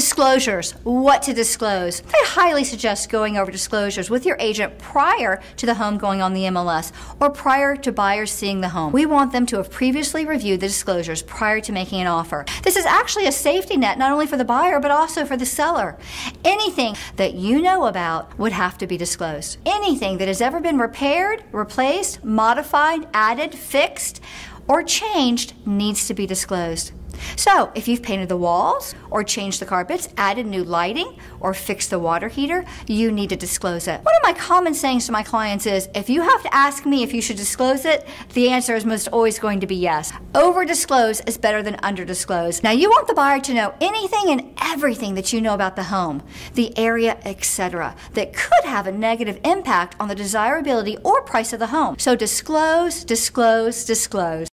Disclosures, what to disclose. I highly suggest going over disclosures with your agent prior to the home going on the MLS or prior to buyers seeing the home. We want them to have previously reviewed the disclosures prior to making an offer. This is actually a safety net not only for the buyer but also for the seller. Anything that you know about would have to be disclosed. Anything that has ever been repaired, replaced, modified, added, fixed, or changed needs to be disclosed. So, if you've painted the walls, or changed the carpets, added new lighting, or fixed the water heater, you need to disclose it. One of my common sayings to my clients is, if you have to ask me if you should disclose it, the answer is most always going to be yes. Over-disclose is better than under-disclose. Now, you want the buyer to know anything and everything that you know about the home, the area, etc., that could have a negative impact on the desirability or price of the home. So disclose, disclose, disclose.